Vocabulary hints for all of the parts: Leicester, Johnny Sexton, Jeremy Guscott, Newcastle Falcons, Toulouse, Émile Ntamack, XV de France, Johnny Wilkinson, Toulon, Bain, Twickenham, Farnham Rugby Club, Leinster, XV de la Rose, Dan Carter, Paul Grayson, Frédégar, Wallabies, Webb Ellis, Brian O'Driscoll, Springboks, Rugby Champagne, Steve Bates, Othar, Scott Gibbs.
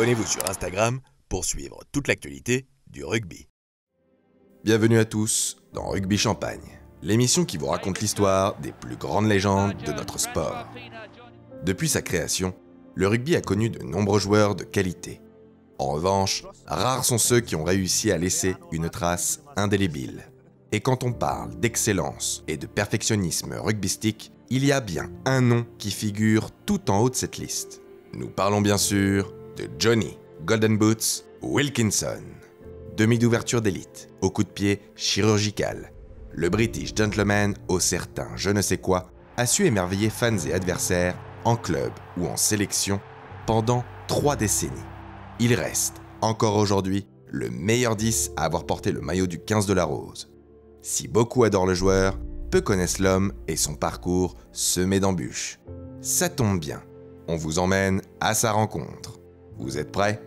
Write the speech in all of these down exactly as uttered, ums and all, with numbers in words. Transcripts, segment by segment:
abonnez-vous sur Instagram pour suivre toute l'actualité du rugby. Bienvenue à tous dans Rugby Champagne, l'émission qui vous raconte l'histoire des plus grandes légendes de notre sport. Depuis sa création, le rugby a connu de nombreux joueurs de qualité. En revanche, rares sont ceux qui ont réussi à laisser une trace indélébile. Et quand on parle d'excellence et de perfectionnisme rugbystique, il y a bien un nom qui figure tout en haut de cette liste. Nous parlons bien sûr de Johnny Golden Boots Wilkinson. Demi d'ouverture d'élite, au coup de pied chirurgical, le British gentleman au certain je ne sais quoi a su émerveiller fans et adversaires en club ou en sélection pendant trois décennies. Il reste, encore aujourd'hui, le meilleur dix à avoir porté le maillot du quinze de la Rose. Si beaucoup adorent le joueur, peu connaissent l'homme et son parcours semé d'embûches. Ça tombe bien, on vous emmène à sa rencontre. Vous êtes prêts?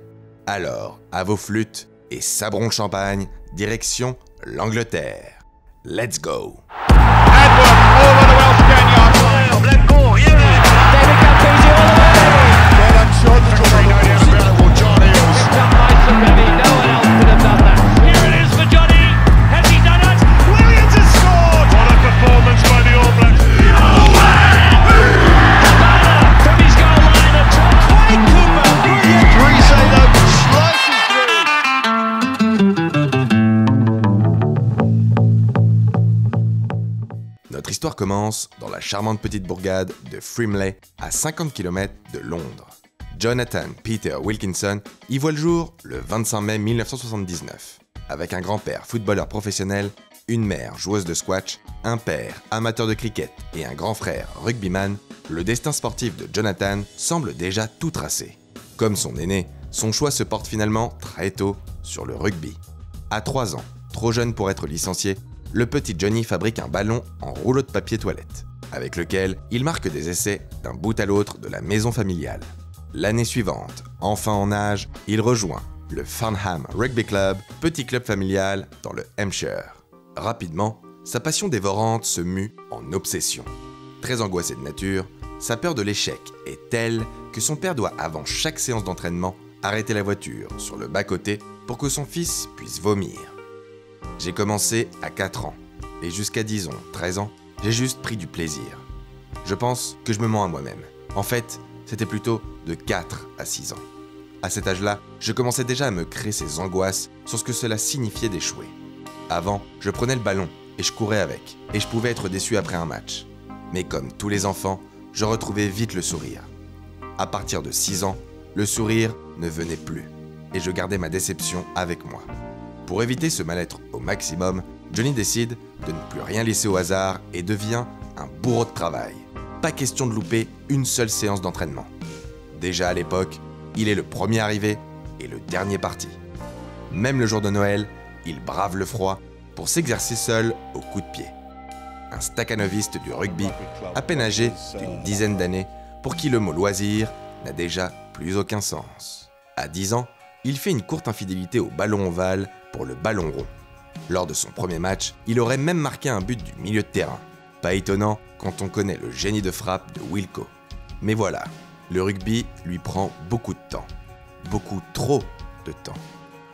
Alors, à vos flûtes et sabrons de champagne, direction l'Angleterre. Let's go! L'histoire commence dans la charmante petite bourgade de Frimley, à cinquante kilomètres de Londres. Jonathan Peter Wilkinson y voit le jour le vingt-cinq mai mille neuf cent soixante-dix-neuf, avec un grand-père footballeur professionnel, une mère joueuse de squash, un père amateur de cricket et un grand frère rugbyman. Le destin sportif de Jonathan semble déjà tout tracé. Comme son aîné, son choix se porte finalement très tôt sur le rugby. À trois ans, trop jeune pour être licencié, le petit Johnny fabrique un ballon en rouleau de papier toilette, avec lequel il marque des essais d'un bout à l'autre de la maison familiale. L'année suivante, enfin en âge, il rejoint le Farnham Rugby Club, petit club familial dans le Hampshire. Rapidement, sa passion dévorante se mue en obsession. Très angoissé de nature, sa peur de l'échec est telle que son père doit avant chaque séance d'entraînement arrêter la voiture sur le bas-côté pour que son fils puisse vomir. J'ai commencé à quatre ans, et jusqu'à dix ans, treize ans, j'ai juste pris du plaisir. Je pense que je me mens à moi-même. En fait, c'était plutôt de quatre à six ans. À cet âge-là, je commençais déjà à me créer ces angoisses sur ce que cela signifiait d'échouer. Avant, je prenais le ballon et je courais avec, et je pouvais être déçu après un match. Mais comme tous les enfants, je retrouvais vite le sourire. À partir de six ans, le sourire ne venait plus, et je gardais ma déception avec moi. Pour éviter ce mal-être au maximum, Johnny décide de ne plus rien laisser au hasard et devient un bourreau de travail. Pas question de louper une seule séance d'entraînement. Déjà à l'époque, il est le premier arrivé et le dernier parti. Même le jour de Noël, il brave le froid pour s'exercer seul au coup de pied. Un staccanoviste du rugby, à peine âgé d'une dizaine d'années, pour qui le mot loisir n'a déjà plus aucun sens. À dix ans, il fait une courte infidélité au ballon ovale pour le ballon rond. Lors de son premier match, il aurait même marqué un but du milieu de terrain. Pas étonnant quand on connaît le génie de frappe de Wilco. Mais voilà, le rugby lui prend beaucoup de temps. Beaucoup trop de temps.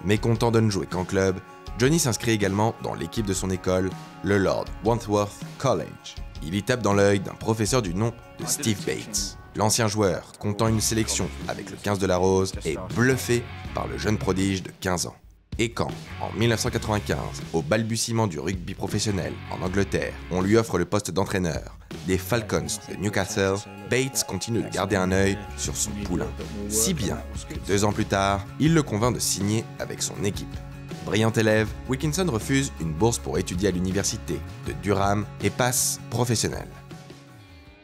Mécontent de ne jouer qu'en club, Johnny s'inscrit également dans l'équipe de son école, le Lord Wentworth College. Il y tape dans l'œil d'un professeur du nom de Steve Bates. L'ancien joueur, comptant une sélection avec le quinze de la Rose, est bluffé par le jeune prodige de quinze ans. Et quand, en mille neuf cent quatre-vingt-quinze, au balbutiement du rugby professionnel en Angleterre, on lui offre le poste d'entraîneur des Falcons de Newcastle, Bates continue de garder un œil sur son poulain. Si bien que deux ans plus tard, il le convainc de signer avec son équipe. Brillant élève, Wilkinson refuse une bourse pour étudier à l'université de Durham et passe professionnel.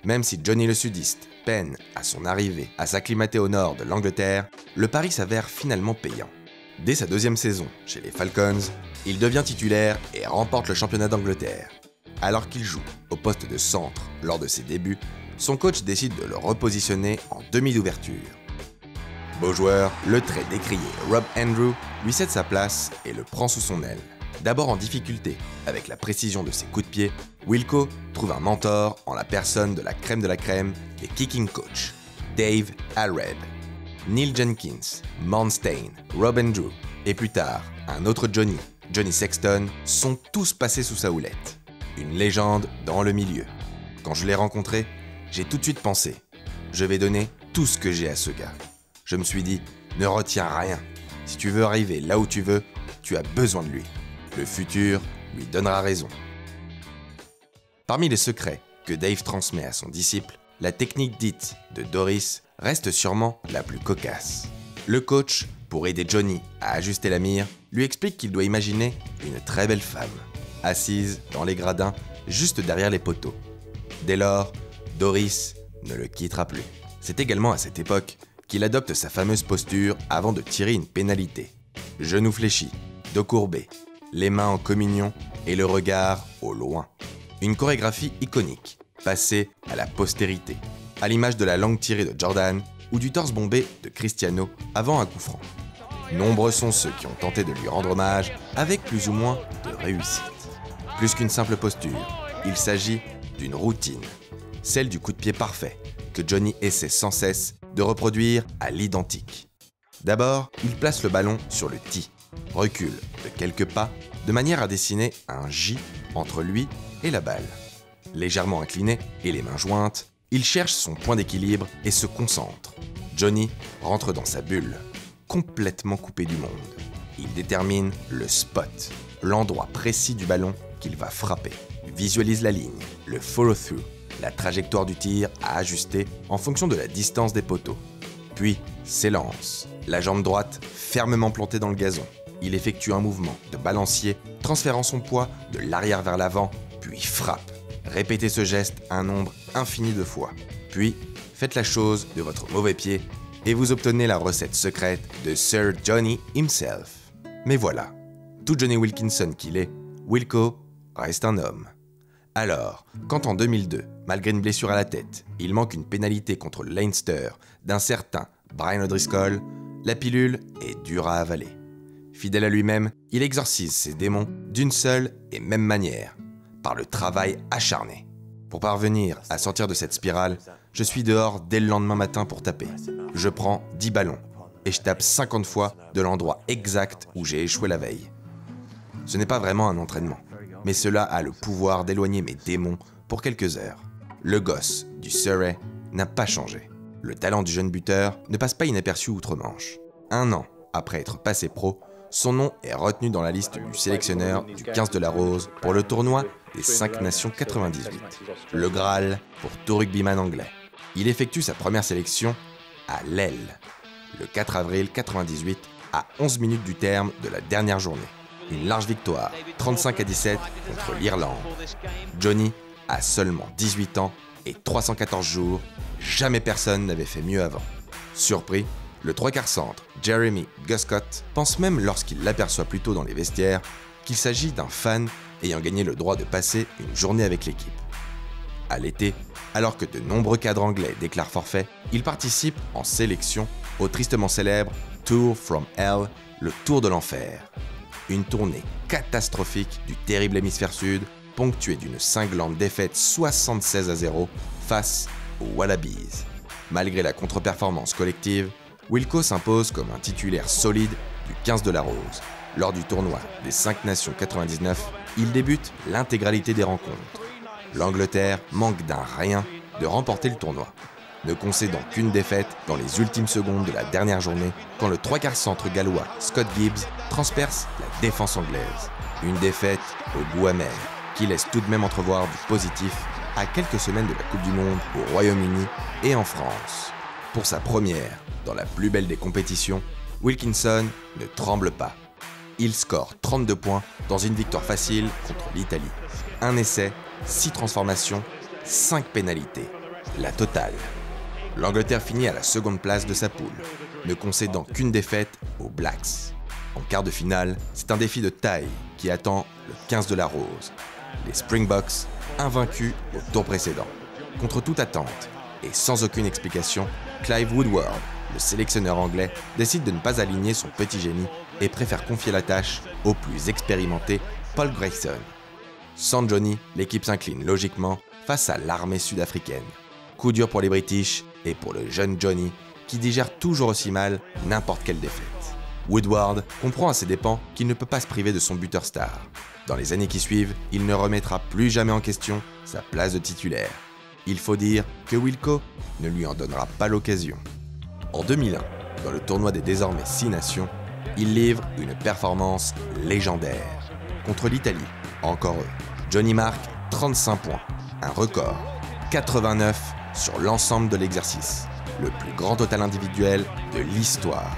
Même si Johnny le sudiste peine à son arrivée à s'acclimater au nord de l'Angleterre, le pari s'avère finalement payant. Dès sa deuxième saison chez les Falcons, il devient titulaire et remporte le championnat d'Angleterre. Alors qu'il joue au poste de centre lors de ses débuts, son coach décide de le repositionner en demi d'ouverture. Beau joueur, le très décrié Rob Andrew lui cède sa place et le prend sous son aile. D'abord en difficulté avec la précision de ses coups de pied, Wilco trouve un mentor en la personne de la crème de la crème des kicking coach, Dave Alred. Neil Jenkins, Manstein, Rob Andrew et plus tard un autre Johnny, Johnny Sexton, sont tous passés sous sa houlette. Une légende dans le milieu. Quand je l'ai rencontré, j'ai tout de suite pensé « Je vais donner tout ce que j'ai à ce gars ». Je me suis dit « Ne retiens rien. Si tu veux arriver là où tu veux, tu as besoin de lui. Le futur lui donnera raison. » Parmi les secrets que Dave transmet à son disciple, la technique dite de Doris reste sûrement la plus cocasse. Le coach, pour aider Johnny à ajuster la mire, lui explique qu'il doit imaginer une très belle femme, assise dans les gradins, juste derrière les poteaux. Dès lors, Doris ne le quittera plus. C'est également à cette époque qu'il adopte sa fameuse posture avant de tirer une pénalité. Genoux fléchis, dos courbé, les mains en communion et le regard au loin. Une chorégraphie iconique, passée à la postérité, à l'image de la langue tirée de Jordan ou du torse bombé de Cristiano avant un coup franc. Nombreux sont ceux qui ont tenté de lui rendre hommage avec plus ou moins de réussite. Plus qu'une simple posture, il s'agit d'une routine, celle du coup de pied parfait que Johnny essaie sans cesse de reproduire à l'identique. D'abord, il place le ballon sur le tee, recule de quelques pas de manière à dessiner un J entre lui et la balle. Légèrement incliné et les mains jointes, il cherche son point d'équilibre et se concentre. Johnny rentre dans sa bulle, complètement coupé du monde. Il détermine le spot, l'endroit précis du ballon qu'il va frapper. Visualise la ligne, le follow-through, la trajectoire du tir à ajuster en fonction de la distance des poteaux. Puis s'élance, la jambe droite fermement plantée dans le gazon. Il effectue un mouvement de balancier, transférant son poids de l'arrière vers l'avant, puis frappe. Répétez ce geste un nombre infini de fois. Puis, faites la chose de votre mauvais pied et vous obtenez la recette secrète de Sir Johnny himself. Mais voilà, tout Johnny Wilkinson qu'il est, Wilco reste un homme. Alors, quand en deux mille deux, malgré une blessure à la tête, il manque une pénalité contre Leinster d'un certain Brian O'Driscoll, la pilule est dure à avaler. Fidèle à lui-même, il exorcise ses démons d'une seule et même manière, par le travail acharné. Pour parvenir à sortir de cette spirale, je suis dehors dès le lendemain matin pour taper. Je prends dix ballons et je tape cinquante fois de l'endroit exact où j'ai échoué la veille. Ce n'est pas vraiment un entraînement, mais cela a le pouvoir d'éloigner mes démons pour quelques heures. Le gosse du Surrey n'a pas changé. Le talent du jeune buteur ne passe pas inaperçu outre-Manche. Un an après être passé pro, son nom est retenu dans la liste du sélectionneur du quinze de la Rose pour le tournoi des cinq Nations quatre-vingt-dix-huit. Le Graal pour tout rugbyman anglais. Il effectue sa première sélection à l'aile, le quatre avril quatre-vingt-dix-huit, à onze minutes du terme de la dernière journée. Une large victoire, trente-cinq à dix-sept, contre l'Irlande. Johnny a seulement dix-huit ans et trois cent quatorze jours. Jamais personne n'avait fait mieux avant. Surpris, le trois-quarts centre, Jeremy Guscott, pense même lorsqu'il l'aperçoit plus tôt dans les vestiaires qu'il s'agit d'un fan ayant gagné le droit de passer une journée avec l'équipe. À l'été, alors que de nombreux cadres anglais déclarent forfait, il participe en sélection au tristement célèbre Tour from Hell, le Tour de l'enfer. Une tournée catastrophique du terrible hémisphère sud, ponctuée d'une cinglante défaite soixante-seize à zéro face aux Wallabies. Malgré la contre-performance collective, Wilco s'impose comme un titulaire solide du quinze de la Rose. Lors du tournoi des cinq Nations quatre-vingt-dix-neuf, il débute l'intégralité des rencontres. L'Angleterre manque d'un rien de remporter le tournoi, ne concédant qu'une défaite dans les ultimes secondes de la dernière journée quand le trois-quarts centre gallois Scott Gibbs transperce la défense anglaise. Une défaite au goût amer qui laisse tout de même entrevoir du positif à quelques semaines de la Coupe du Monde au Royaume-Uni et en France. Pour sa première dans la plus belle des compétitions, Wilkinson ne tremble pas. Il score trente-deux points dans une victoire facile contre l'Italie. Un essai, six transformations, cinq pénalités. La totale. L'Angleterre finit à la seconde place de sa poule, ne concédant qu'une défaite aux Blacks. En quart de finale, c'est un défi de taille qui attend le quinze de la Rose. Les Springboks, invaincus au tour précédent. Contre toute attente et sans aucune explication, Clive Woodward, le sélectionneur anglais, décide de ne pas aligner son petit génie et préfère confier la tâche au plus expérimenté Paul Grayson. Sans Johnny, l'équipe s'incline logiquement face à l'armée sud-africaine. Coup dur pour les British et pour le jeune Johnny qui digère toujours aussi mal n'importe quelle défaite. Woodward comprend à ses dépens qu'il ne peut pas se priver de son buteur star. Dans les années qui suivent, il ne remettra plus jamais en question sa place de titulaire. Il faut dire que Wilco ne lui en donnera pas l'occasion. En deux mille un, dans le tournoi des désormais six nations, il livre une performance légendaire. Contre l'Italie, encore eux, Johnny marque trente-cinq points, un record, quatre-vingt-neuf sur l'ensemble de l'exercice, le plus grand total individuel de l'histoire.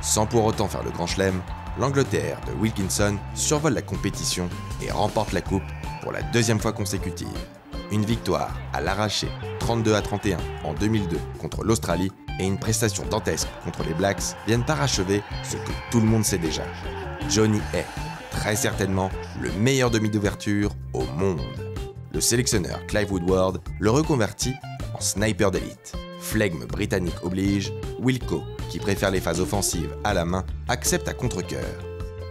Sans pour autant faire le grand chelem, l'Angleterre de Wilkinson survole la compétition et remporte la coupe pour la deuxième fois consécutive. Une victoire à l'arraché trente-deux à trente et un en deux mille deux contre l'Australie et une prestation dantesque contre les Blacks viennent parachever ce que tout le monde sait déjà. Johnny est, très certainement, le meilleur demi d'ouverture au monde. Le sélectionneur Clive Woodward le reconvertit en sniper d'élite. Flegme britannique oblige, Wilco, qui préfère les phases offensives à la main, accepte à contre-cœur.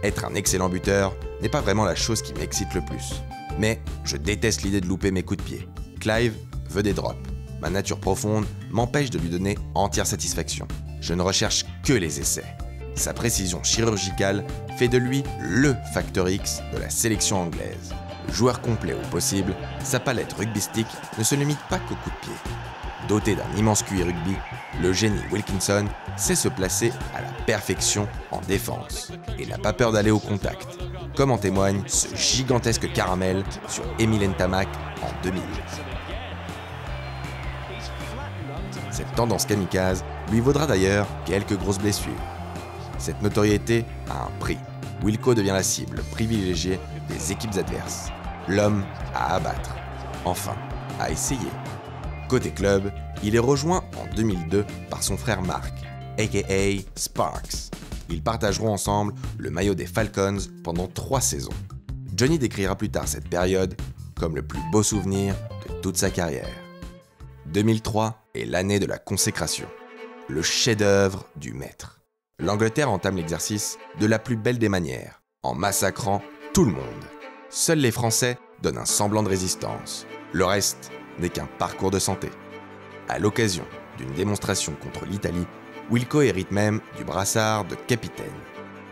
Être un excellent buteur n'est pas vraiment la chose qui m'excite le plus. Mais je déteste l'idée de louper mes coups de pied. Clive veut des drops. Ma nature profonde m'empêche de lui donner entière satisfaction. Je ne recherche que les essais. Sa précision chirurgicale fait de lui LE facteur X de la sélection anglaise. Joueur complet au possible, sa palette rugbystique ne se limite pas qu'aux coups de pied. Doté d'un immense Q I rugby, le génie Wilkinson sait se placer à la perfection en défense et n'a pas peur d'aller au contact, comme en témoigne ce gigantesque caramel sur Émile Ntamack en deux mille. Cette tendance kamikaze lui vaudra d'ailleurs quelques grosses blessures. Cette notoriété a un prix. Wilco devient la cible privilégiée des équipes adverses. L'homme à abattre, enfin à essayer. Côté club, il est rejoint en deux mille deux par son frère Marc, aka Sparks. Ils partageront ensemble le maillot des Falcons pendant trois saisons. Johnny décrira plus tard cette période comme le plus beau souvenir de toute sa carrière. deux mille trois est l'année de la consécration, le chef-d'œuvre du maître. L'Angleterre entame l'exercice de la plus belle des manières, en massacrant tout le monde. Seuls les Français donnent un semblant de résistance. Le reste n'est qu'un parcours de santé. À l'occasion d'une démonstration contre l'Italie, Wilco hérite même du brassard de capitaine.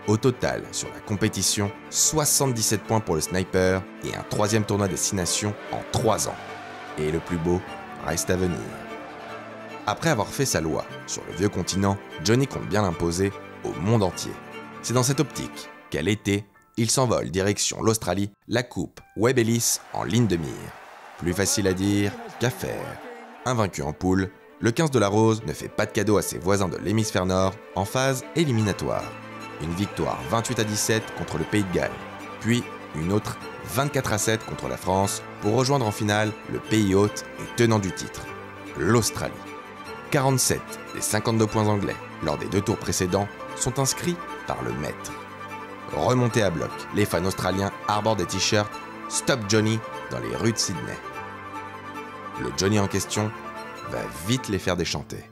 Au total, sur la compétition, soixante-dix-sept points pour le sniper et un troisième tournoi des six nations en trois ans. Et le plus beau reste à venir. Après avoir fait sa loi sur le vieux continent, Johnny compte bien l'imposer au monde entier. C'est dans cette optique qu'à l'été, il s'envole direction l'Australie, la coupe Webb Ellis en ligne de mire. Plus facile à dire qu'à faire. Invaincu en poule, le quinze de la Rose ne fait pas de cadeau à ses voisins de l'hémisphère nord en phase éliminatoire. Une victoire vingt-huit à dix-sept contre le Pays de Galles, puis une autre vingt-quatre à sept contre la France pour rejoindre en finale le pays hôte et tenant du titre, l'Australie. quarante-sept des cinquante-deux points anglais lors des deux tours précédents sont inscrits par le maître. Remontés à bloc, les fans australiens arborent des t-shirts « Stop Johnny » dans les rues de Sydney. Le Johnny en question va vite les faire déchanter.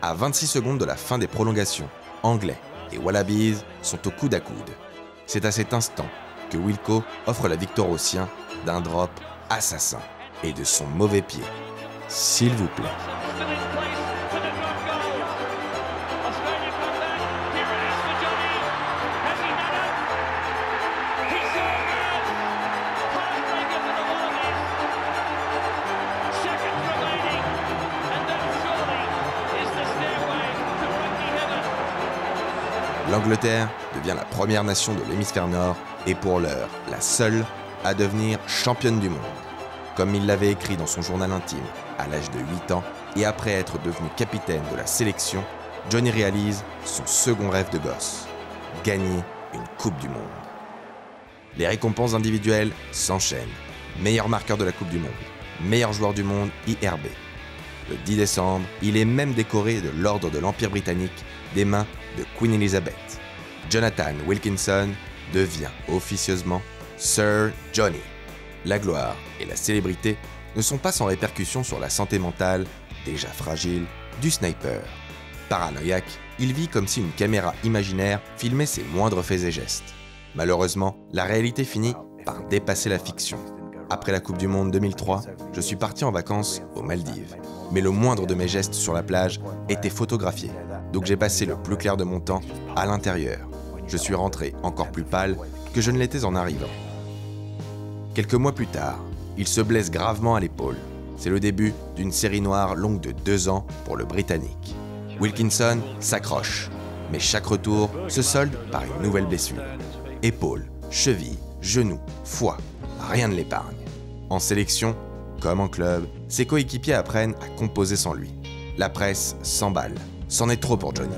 À vingt-six secondes de la fin des prolongations, Anglais et Wallabies sont au coude à coude. C'est à cet instant que Wilco offre la victoire aux siens d'un drop assassin et de son mauvais pied. S'il vous plaît. L'Angleterre devient la première nation de l'hémisphère nord et pour l'heure, la seule à devenir championne du monde. Comme il l'avait écrit dans son journal intime à l'âge de huit ans et après être devenu capitaine de la sélection, Johnny réalise son second rêve de gosse, gagner une Coupe du Monde. Les récompenses individuelles s'enchaînent. Meilleur marqueur de la Coupe du Monde, meilleur joueur du monde I R B. Le dix décembre, il est même décoré de l'Ordre de l'Empire britannique des mains de Queen Elizabeth. Jonathan Wilkinson devient officieusement Sir Johnny. La gloire et la célébrité ne sont pas sans répercussion sur la santé mentale, déjà fragile, du sniper. Paranoïaque, il vit comme si une caméra imaginaire filmait ses moindres faits et gestes. Malheureusement, la réalité finit par dépasser la fiction. Après la Coupe du Monde deux mille trois, je suis parti en vacances aux Maldives. Mais le moindre de mes gestes sur la plage était photographié. Donc j'ai passé le plus clair de mon temps à l'intérieur. Je suis rentré encore plus pâle que je ne l'étais en arrivant. Quelques mois plus tard, il se blesse gravement à l'épaule. C'est le début d'une série noire longue de deux ans pour le Britannique. Wilkinson s'accroche, mais chaque retour se solde par une nouvelle blessure. Épaule, cheville, genou, foie, rien ne l'épargne. En sélection, comme en club, ses coéquipiers apprennent à composer sans lui. La presse s'emballe, c'en est trop pour Johnny.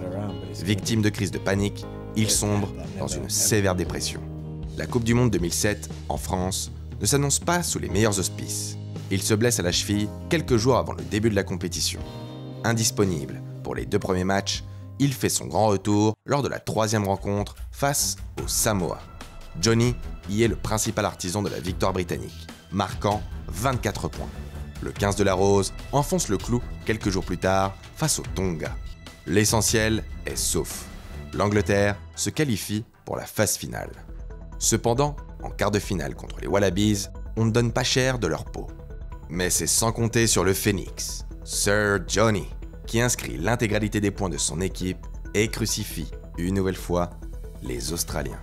Victime de crises de panique, il sombre dans une sévère dépression. La Coupe du Monde deux mille sept, en France, ne s'annonce pas sous les meilleurs auspices. Il se blesse à la cheville quelques jours avant le début de la compétition. Indisponible pour les deux premiers matchs, il fait son grand retour lors de la troisième rencontre face aux Samoa. Johnny y est le principal artisan de la victoire britannique, marquant vingt-quatre points. Le quinze de la Rose enfonce le clou quelques jours plus tard face au Tonga. L'essentiel est sauf. L'Angleterre se qualifie pour la phase finale. Cependant, en quart de finale contre les Wallabies, on ne donne pas cher de leur peau. Mais c'est sans compter sur le Phoenix, Sir Johnny, qui inscrit l'intégralité des points de son équipe et crucifie, une nouvelle fois, les Australiens.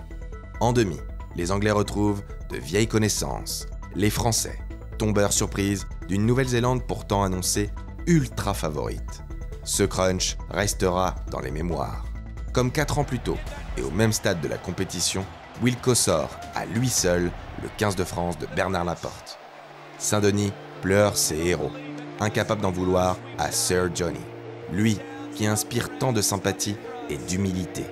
En demi, les Anglais retrouvent de vieilles connaissances, les Français, tombeurs surprise d'une Nouvelle-Zélande pourtant annoncée ultra favorite. Ce crunch restera dans les mémoires. Comme quatre ans plus tôt, et au même stade de la compétition, Wilco sort à lui seul le quinze de France de Bernard Laporte. Saint-Denis pleure ses héros, incapable d'en vouloir à Sir Johnny, lui qui inspire tant de sympathie et d'humilité.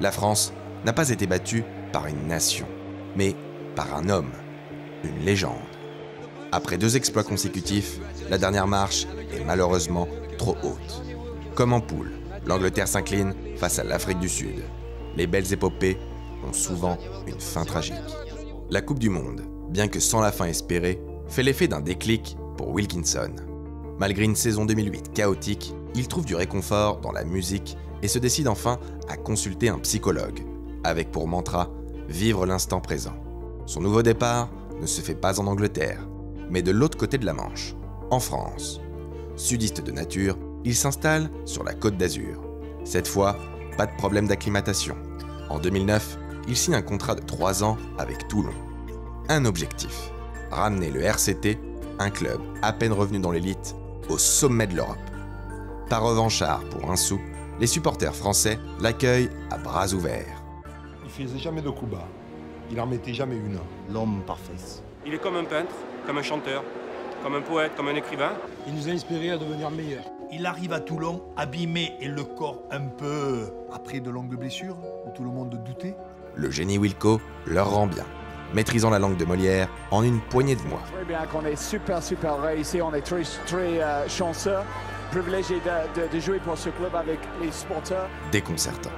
La France n'a pas été battue par une nation, mais par un homme, une légende. Après deux exploits consécutifs, la dernière marche est malheureusement trop haute. Comme en poule, l'Angleterre s'incline face à l'Afrique du Sud. Les belles épopées ont souvent une fin tragique. La Coupe du Monde, bien que sans la fin espérée, fait l'effet d'un déclic pour Wilkinson. Malgré une saison deux mille huit chaotique, il trouve du réconfort dans la musique et se décide enfin à consulter un psychologue, avec pour mantra « vivre l'instant présent ». Son nouveau départ ne se fait pas en Angleterre, mais de l'autre côté de la Manche, en France. Sudiste de nature, il s'installe sur la Côte d'Azur. Cette fois, pas de problème d'acclimatation. En deux mille neuf, il signe un contrat de trois ans avec Toulon. Un objectif, ramener le R C T, un club à peine revenu dans l'élite, au sommet de l'Europe. Pas revanchard pour un sou, les supporters français l'accueillent à bras ouverts. Il ne faisait jamais de coups bas, il n'en mettait jamais une. L'homme parfait. Il est comme un peintre, comme un chanteur, comme un poète, comme un écrivain. Il nous a inspirés à devenir meilleurs. Il arrive à Toulon, abîmé et le corps un peu... Après de longues blessures, où tout le monde doutait. Le génie Wilco leur rend bien, maîtrisant la langue de Molière en une poignée de mois. Très bien qu'on est super, super réussi, on est très, très euh, chanceux, privilégié de, de, de jouer pour ce club avec les supporters. Déconcertant.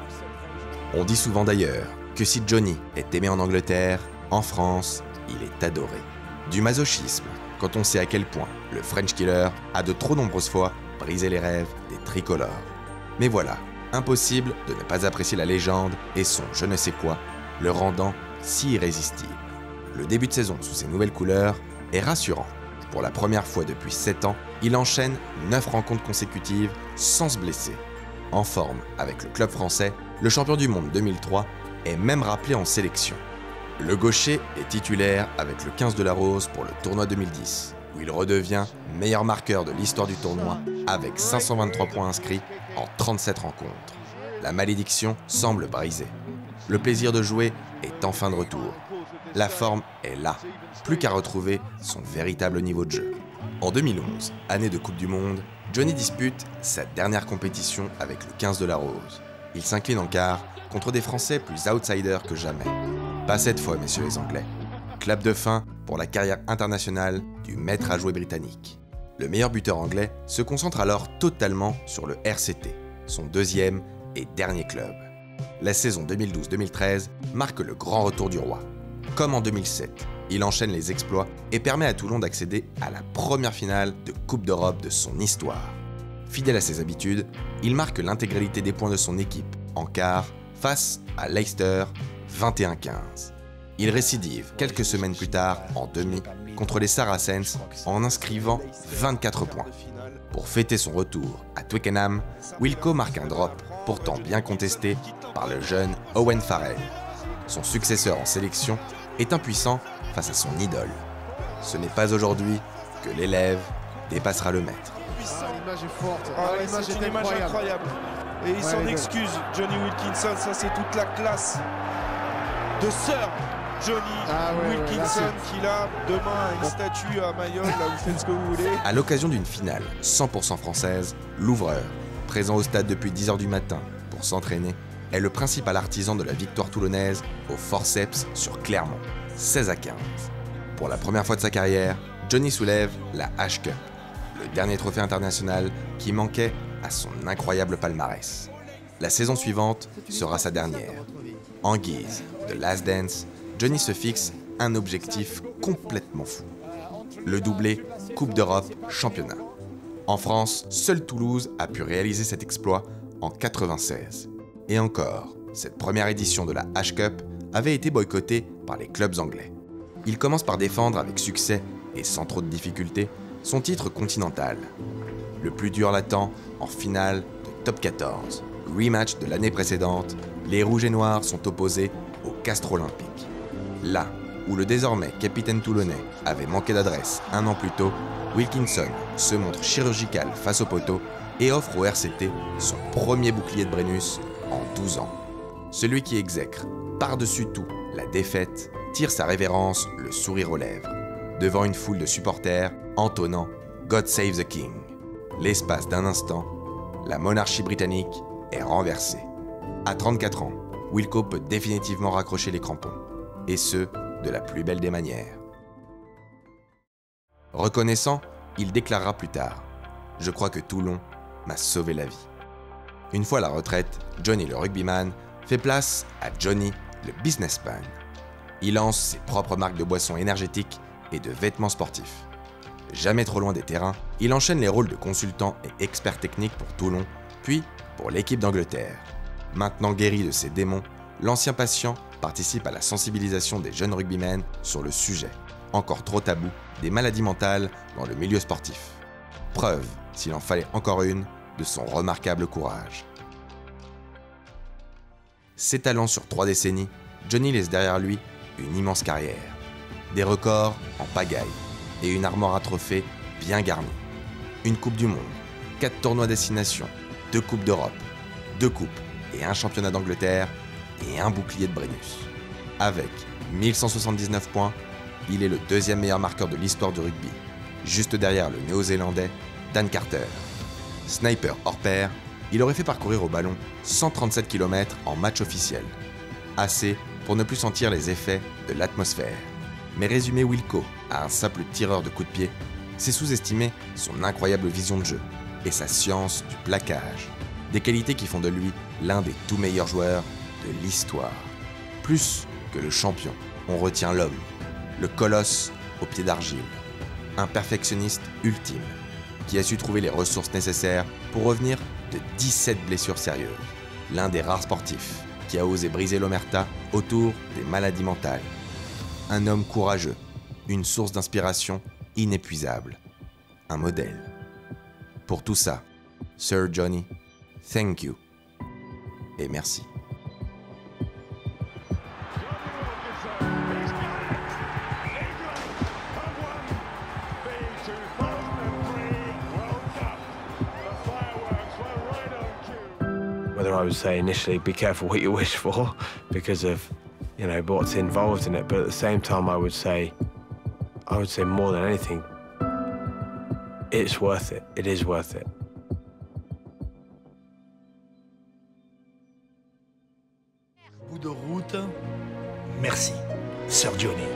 On dit souvent d'ailleurs que si Johnny est aimé en Angleterre, en France, il est adoré. Du masochisme, quand on sait à quel point le French Killer a de trop nombreuses fois brisé les rêves des tricolores. Mais voilà, impossible de ne pas apprécier la légende et son je ne sais quoi, le rendant si irrésistible. Le début de saison sous ses nouvelles couleurs est rassurant. Pour la première fois depuis sept ans, il enchaîne neuf rencontres consécutives sans se blesser. En forme avec le club français, le champion du monde deux mille trois est même rappelé en sélection. Le gaucher est titulaire avec le quinze de la Rose pour le tournoi deux mille dix, où il redevient meilleur marqueur de l'histoire du tournoi avec cinq cent vingt-trois points inscrits en trente-sept rencontres. La malédiction semble brisée. Le plaisir de jouer est enfin de retour. La forme est là, plus qu'à retrouver son véritable niveau de jeu. En deux mille onze, année de Coupe du Monde, Johnny dispute sa dernière compétition avec le quinze de la Rose. Il s'incline en quart contre des Français plus outsiders que jamais. Pas cette fois, messieurs les Anglais. Clap de fin pour la carrière internationale du maître à jouer britannique. Le meilleur buteur anglais se concentre alors totalement sur le R C T, son deuxième et dernier club. La saison deux mille douze deux mille treize marque le grand retour du roi. Comme en deux mille sept, il enchaîne les exploits et permet à Toulon d'accéder à la première finale de Coupe d'Europe de son histoire. Fidèle à ses habitudes, il marque l'intégralité des points de son équipe en quart face à Leicester vingt et un à quinze. Il récidive quelques semaines plus tard en demi contre les Saracens en inscrivant vingt-quatre points. Pour fêter son retour à Twickenham, Wilco marque un drop pourtant bien contesté par le jeune Owen Farrell. Son successeur en sélection est impuissant face à son idole. Ce n'est pas aujourd'hui que l'élève dépassera le maître. Ah, l'image est forte, ah, ah, l'image est, est incroyable. incroyable. Et il s'en ouais, excuse, Johnny Wilkinson, ça c'est toute la classe de Sir Johnny ah, ouais, Wilkinson qu'il a. Demain, une bon. statue à Mayol, là vous faites ce que vous voulez. À l'occasion d'une finale cent pour cent française, l'ouvreur, présent au stade depuis dix heures du matin pour s'entraîner, est le principal artisan de la victoire toulonnaise au forceps sur Clermont, seize à quinze. Pour la première fois de sa carrière, Johnny soulève la H Cup, le dernier trophée international qui manquait à son incroyable palmarès. La saison suivante sera sa dernière. En guise de Last Dance, Johnny se fixe un objectif complètement fou. Le doublé Coupe d'Europe Championnat. En France, seule Toulouse a pu réaliser cet exploit en quatre-vingt-seize. Et encore, cette première édition de la H Cup avait été boycottée par les clubs anglais. Il commence par défendre avec succès et sans trop de difficultés son titre continental. Le plus dur l'attend en finale de top quatorze. Rematch de l'année précédente, les Rouges et Noirs sont opposés aux Castres Olympique. Là où le désormais capitaine toulonnais avait manqué d'adresse un an plus tôt, Wilkinson se montre chirurgical face au poteau et offre au R C T son premier bouclier de Brennus en douze ans. Celui qui exècre par-dessus tout la défaite tire sa révérence le sourire aux lèvres, devant une foule de supporters entonnant « God save the King ». L'espace d'un instant, la monarchie britannique est renversée. À trente-quatre ans, Wilco peut définitivement raccrocher les crampons, et ce, de la plus belle des manières. Reconnaissant, il déclarera plus tard « Je crois que Toulon m'a sauvé la vie ». Une fois à la retraite, Johnny le rugbyman fait place à Johnny le businessman. Il lance ses propres marques de boissons énergétiques et de vêtements sportifs. Jamais trop loin des terrains, il enchaîne les rôles de consultant et expert technique pour Toulon, puis pour l'équipe d'Angleterre. Maintenant guéri de ses démons, l'ancien patient participe à la sensibilisation des jeunes rugbymen sur le sujet, encore trop tabou, des maladies mentales dans le milieu sportif. Preuve, s'il en fallait encore une, de son remarquable courage. S'étalant sur trois décennies, Johnny laisse derrière lui une immense carrière, des records en pagaille et une armoire à trophées bien garnie. Une Coupe du Monde, quatre tournois destination, deux Coupes d'Europe, deux Coupes et un Championnat d'Angleterre et un bouclier de Brennus. Avec mille cent soixante-dix-neuf points, il est le deuxième meilleur marqueur de l'histoire du rugby, juste derrière le Néo-Zélandais Dan Carter. Sniper hors pair, il aurait fait parcourir au ballon cent trente-sept kilomètres en match officiel. Assez pour ne plus sentir les effets de l'atmosphère. Mais résumer Wilco à un simple tireur de coups de pied, c'est sous-estimer son incroyable vision de jeu et sa science du plaquage, des qualités qui font de lui l'un des tout meilleurs joueurs de l'histoire. Plus que le champion, on retient l'homme, le colosse aux pieds d'argile, un perfectionniste ultime qui a su trouver les ressources nécessaires pour revenir de dix-sept blessures sérieuses, l'un des rares sportifs qui a osé briser l'omerta autour des maladies mentales. Un homme courageux, une source d'inspiration inépuisable, un modèle. Pour tout ça, Sir Johnny, thank you et merci. Whether I would say initially, be careful what you wish for, because of you know, what's involved in it, but at the same time I would say, I would say more than anything, it's worth it, it is worth it. Bout de route, merci, Sir Johnny.